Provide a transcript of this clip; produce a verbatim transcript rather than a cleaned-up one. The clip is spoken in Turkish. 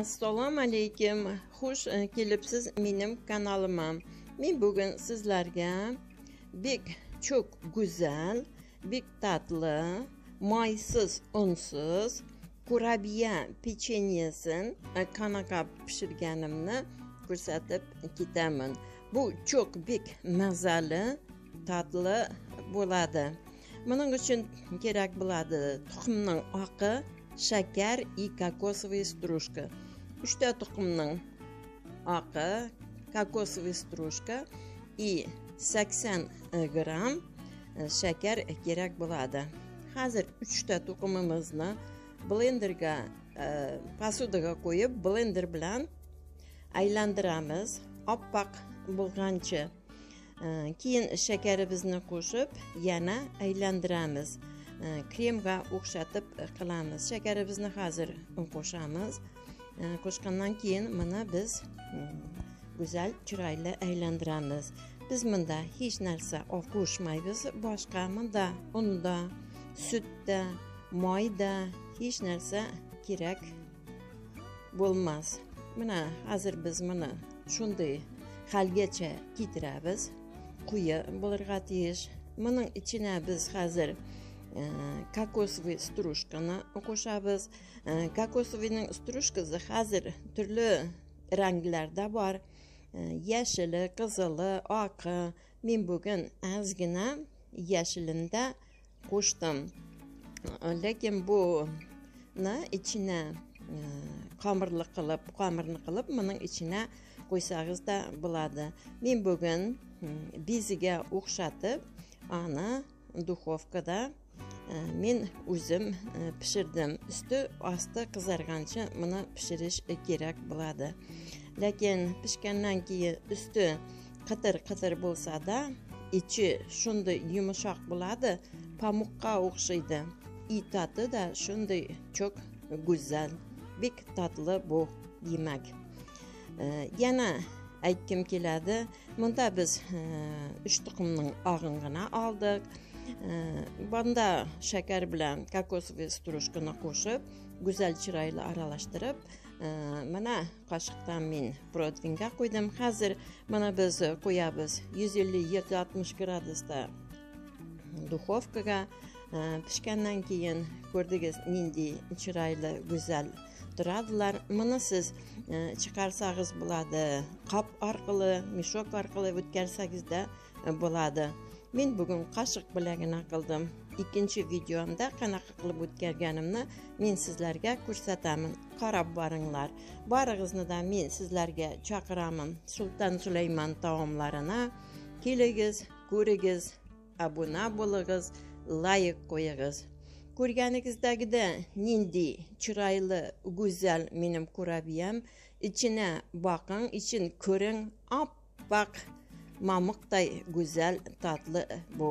Assalomu alaykum, xush kelibsiz menim kanalıma. Men bugün sizlarga bek çok güzel, bek tatlı, moysiz, unsiz kurabier pechenyesini qanaqa pişirganimni ko'rsatib ketaman. Bu çok bek mazali, tatlı bo'ladi. Buning uchun kerak bo'ladi tuxumning oqi, şeker ve kokosovые стружки. Üçte tuxumning oqi, kokosovые стружки ve seksen gram şeker kerak bo'ladi. Hazır üçte tuxumimizni blenderga, e, pasudaga qo'yib, blender bilan aylantiramiz. Oppoq bo'lgancha. E, keyin şekerimizni qo'shib, yana aylantiramiz. Kremga o'xshatib qilamiz. Shakarimizni hazır qo'shamiz. Qo'shgandan keyin mana biz güzel chiroyli aylantiramiz. Biz bunda hech narsa qo'shmaymiz. Boshqa bunda unda, sutda, moyda hech narsa kerak bo'lmas. Mana hazır biz mana shunday halgacha ketiramiz. Quyi bo'lirga teyish. Buning ichine biz hazır kokosovые стружканы qo'shamiz. Kokosoviyning стружкасы hazır turli ranglarda bor. Yashili, qizili, oqi. Men bugun azgina yashilinda qo'shdim. Lekin bu ni ichine qomirli qilib, qomirni qilib, mening ichine qo'ysangiz da bo'ladi. Men bugun beziga o'xshatib, ana duxovkada men o'zim pişirdim. Üstü astı qizargancha buni pişirish kerak bo'ladi. Lekin pişgandan keyin üstü qatır-qatır bo'lsa da, içi shunday yumshoq bo'ladi, pamukka o'xshaydi. I tadı da shunday çok güzel, bek tatlı bu yemek. Yana aytkim keladi, bunda biz üç tuxumning og'ingini oldik. Bunda şeker bilen kokosovые стружканы qo'shib, güzel çırayla aralashtirib, mana qoshiqdan men prodvinga qo'ydim. Hazır mana biz qo'yamiz yüz elli yetmiş gradusda duxovkaga. Pişgandan keyin ko'rdingiz, nindi çırayla güzel turadilar. Mana siz chiqarsag'iz bo'ladi, qop orqali, meshok orqali o'tkazsangiz da bo'ladi. Men bugün kaşık bilagina qildim. İkinci videomda qanaqa qilib o'tkazganimni men sizlarga ko'rsataman. Qarab boringlar. Barig'izni da men sizlarga chaqiraman. Sulton Süleyman taomlarini kelingiz, ko'ringiz, obuna bo'lingiz, layik qo'yingiz. Ko'rganingizdagida nindi chiroyli, go'zal menim kurabiyam. Ichini boqing, ichin ko'ring, oppoq, mamıqtay güzel tatlı bu.